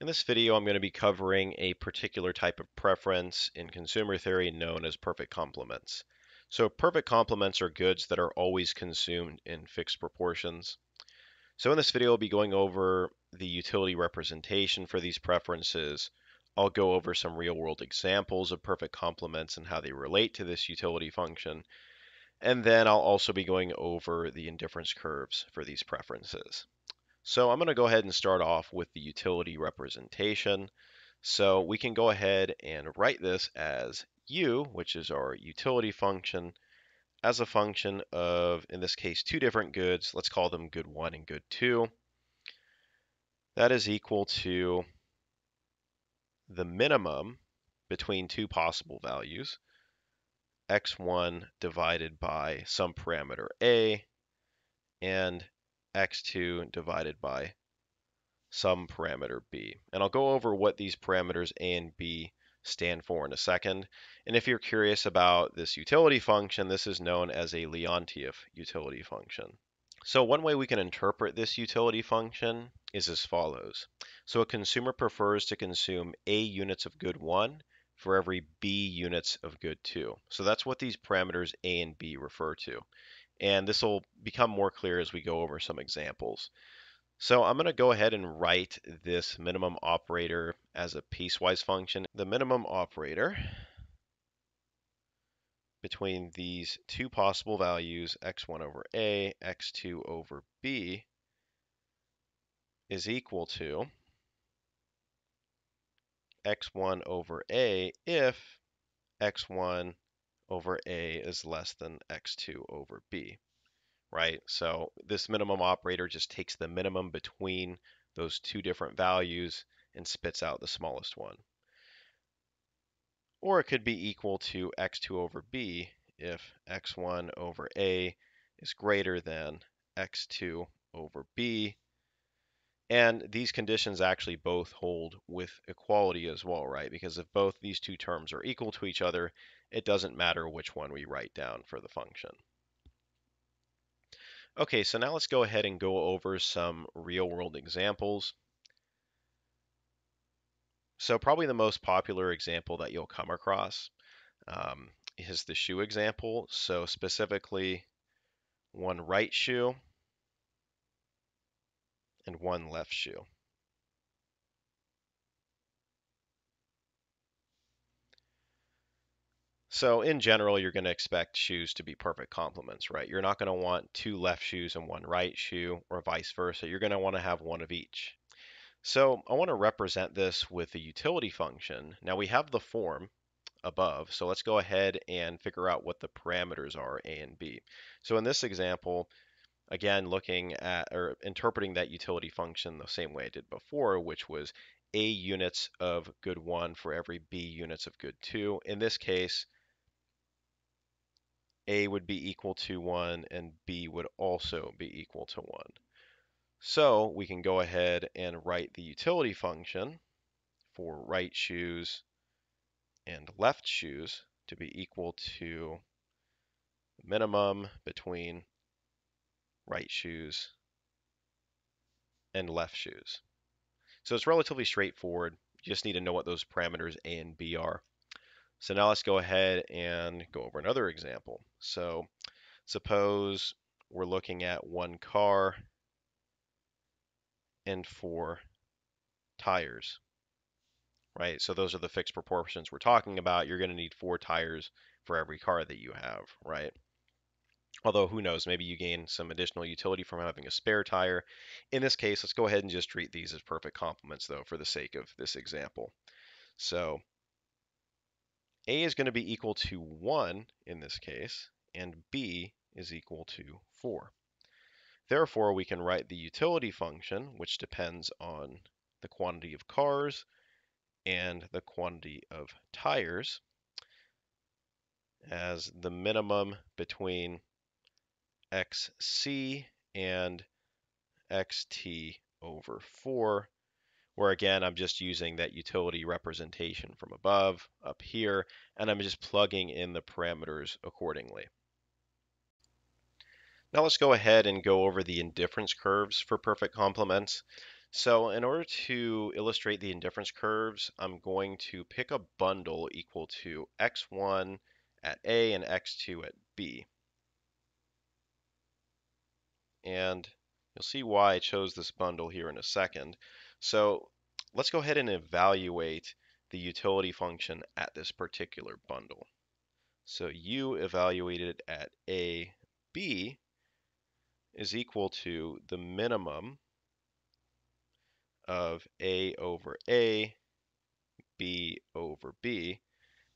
In this video, I'm going to be covering a particular type of preference in consumer theory known as perfect complements. So perfect complements are goods that are always consumed in fixed proportions. So in this video, I'll be going over the utility representation for these preferences. I'll go over some real-world examples of perfect complements and how they relate to this utility function. And then I'll also be going over the indifference curves for these preferences. So I'm going to go ahead and start off with the utility representation. So we can go ahead and write this as u, which is our utility function, as a function of, in this case, two different goods. Let's call them good 1 and good 2. That is equal to the minimum between two possible values, x1 divided by some parameter a, and x2 divided by some parameter b. And I'll go over what these parameters a and b stand for in a second. And if you're curious about this utility function, this is known as a Leontief utility function. So one way we can interpret this utility function is as follows. So a consumer prefers to consume a units of good 1 for every b units of good 2. So that's what these parameters a and b refer to. And this will become more clear as we go over some examples. So I'm going to go ahead and write this minimum operator as a piecewise function. The minimum operator between these two possible values, x1 over a, x2 over b, is equal to x1 over a if x1 over a is less than x2 over b, right? So this minimum operator just takes the minimum between those two different values and spits out the smallest one. Or it could be equal to x2 over b if x1 over a is greater than x2 over b. And these conditions actually both hold with equality as well, right? Because if both these two terms are equal to each other, it doesn't matter which one we write down for the function. Okay, so now let's go ahead and go over some real-world examples. So probably the most popular example that you'll come across is the shoe example. So specifically, one right shoe and one left shoe. So in general, you're going to expect shoes to be perfect complements, right? You're not going to want two left shoes and one right shoe, or vice versa. You're going to want to have one of each. So I want to represent this with the utility function. Now we have the form above, so let's go ahead and figure out what the parameters are, a and b. So in this example, again, looking at or interpreting that utility function the same way I did before, which was a units of good 1 for every b units of good 2. In this case, a would be equal to 1 and b would also be equal to 1. So we can go ahead and write the utility function for right shoes and left shoes to be equal to the minimum between right shoes and left shoes. So it's relatively straightforward. You just need to know what those parameters a and b are. So now let's go ahead and go over another example. So suppose we're looking at one car and four tires, right? So those are the fixed proportions we're talking about. You're going to need four tires for every car that you have, right? Although who knows, maybe you gain some additional utility from having a spare tire. In this case, let's go ahead and just treat these as perfect complements though for the sake of this example. So a is going to be equal to 1 in this case, and b is equal to 4. Therefore, we can write the utility function, which depends on the quantity of cars and the quantity of tires, as the minimum between xc and xt over 4, where again I'm just using that utility representation from above up here, and I'm just plugging in the parameters accordingly. Now let's go ahead and go over the indifference curves for perfect complements. So in order to illustrate the indifference curves, I'm going to pick a bundle equal to x1 at A and x2 at B. And you'll see why I chose this bundle here in a second. So let's go ahead and evaluate the utility function at this particular bundle. So u evaluated at A, B is equal to the minimum of A over A, B over B.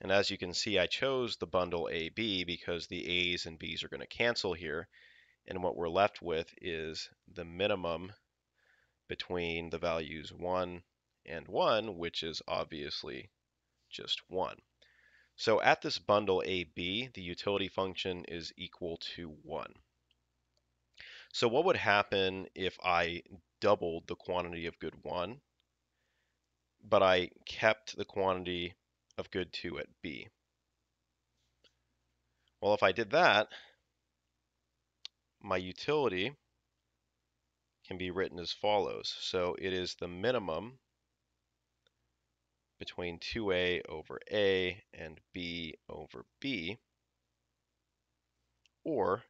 And as you can see, I chose the bundle AB because the A's and B's are going to cancel here. And what we're left with is the minimum between the values 1 and 1, which is obviously just 1. So at this bundle AB, the utility function is equal to 1. So what would happen if I doubled the quantity of good 1, but I kept the quantity of good 2 at B? Well, if I did that, my utility can be written as follows. So it is the minimum between 2A over A and B over B, or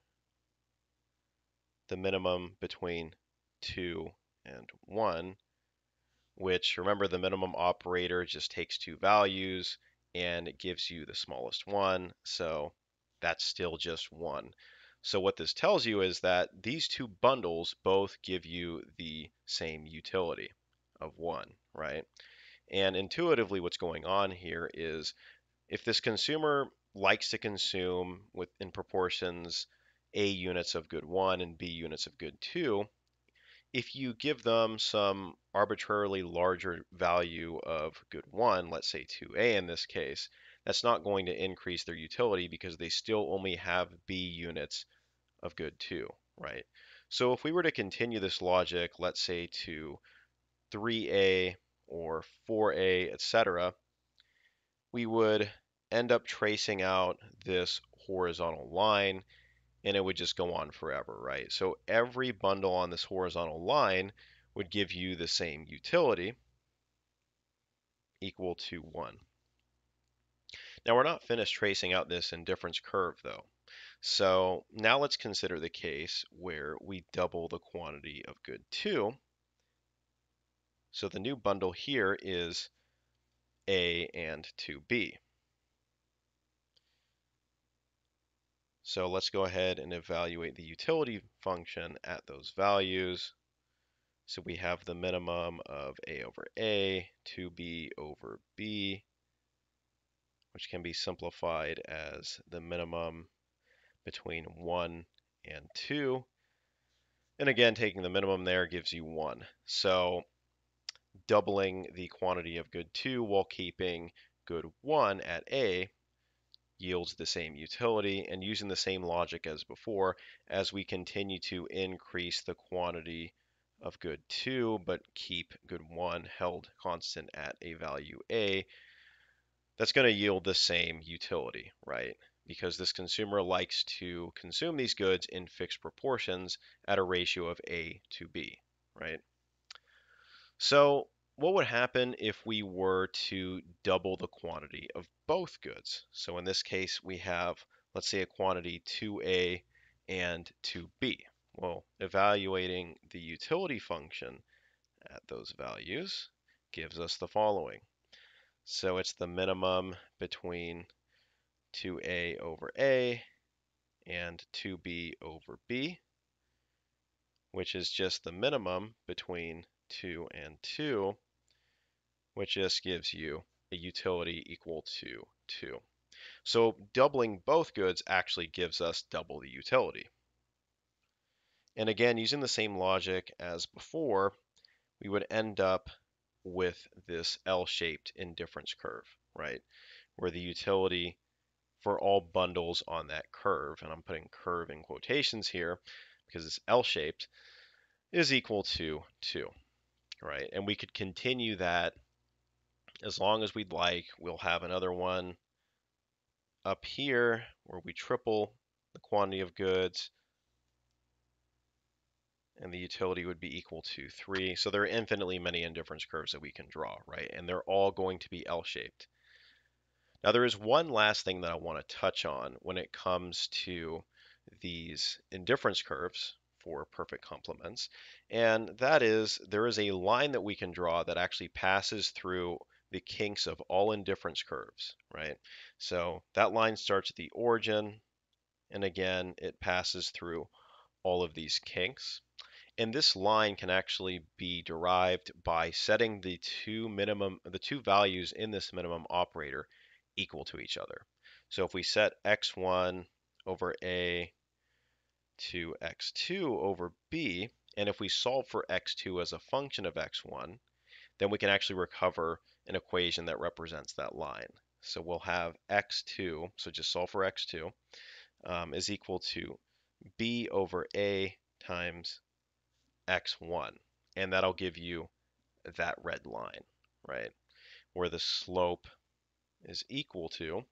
the minimum between 2 and 1, which, remember, the minimum operator just takes two values and it gives you the smallest one, so that's still just 1. So what this tells you is that these two bundles both give you the same utility of 1, right? And intuitively what's going on here is, if this consumer likes to consume in proportions A units of good 1 and B units of good 2, if you give them some arbitrarily larger value of good 1, let's say 2A in this case, that's not going to increase their utility because they still only have B units of good 2, right? So if we were to continue this logic, let's say to 3A or 4A, etc., we would end up tracing out this horizontal line, and it would just go on forever, right? So every bundle on this horizontal line would give you the same utility equal to 1. Now, we're not finished tracing out this indifference curve, though. So now let's consider the case where we double the quantity of good 2. So the new bundle here is A and 2B. So let's go ahead and evaluate the utility function at those values. So we have the minimum of A over A, 2B over B, which can be simplified as the minimum between 1 and 2. And again, taking the minimum there gives you 1. So doubling the quantity of good 2 while keeping good 1 at A yields the same utility, and using the same logic as before, as we continue to increase the quantity of good 2 but keep good 1 held constant at a value A, that's going to yield the same utility, right? Because this consumer likes to consume these goods in fixed proportions at a ratio of A to B, right? So what would happen if we were to double the quantity of both goods? So in this case, we have, let's say, a quantity 2A and 2B. Well, evaluating the utility function at those values gives us the following. So it's the minimum between 2A over A and 2B over B, which is just the minimum between 2 and 2, which just gives you a utility equal to 2. So doubling both goods actually gives us double the utility. And again, using the same logic as before, we would end up with this L-shaped indifference curve, right? Where the utility for all bundles on that curve, and I'm putting curve in quotations here because it's L-shaped, is equal to 2. Right, and we could continue that as long as we'd like. We'll have another one up here where we triple the quantity of goods and the utility would be equal to 3. So there are infinitely many indifference curves that we can draw, right? And they're all going to be L-shaped. Now there is one last thing that I want to touch on when it comes to these indifference curves for perfect complements, and that is there is a line that we can draw that actually passes through the kinks of all indifference curves, right? So that line starts at the origin, and again, it passes through all of these kinks. And this line can actually be derived by setting the two values in this minimum operator equal to each other. So if we set x1 over a to x2 over b, and if we solve for x2 as a function of x1, then we can actually recover an equation that represents that line. So we'll have x2, so just solve for x2, is equal to b over a times x1, and that'll give you that red line, right, where the slope is equal to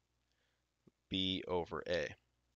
b over a.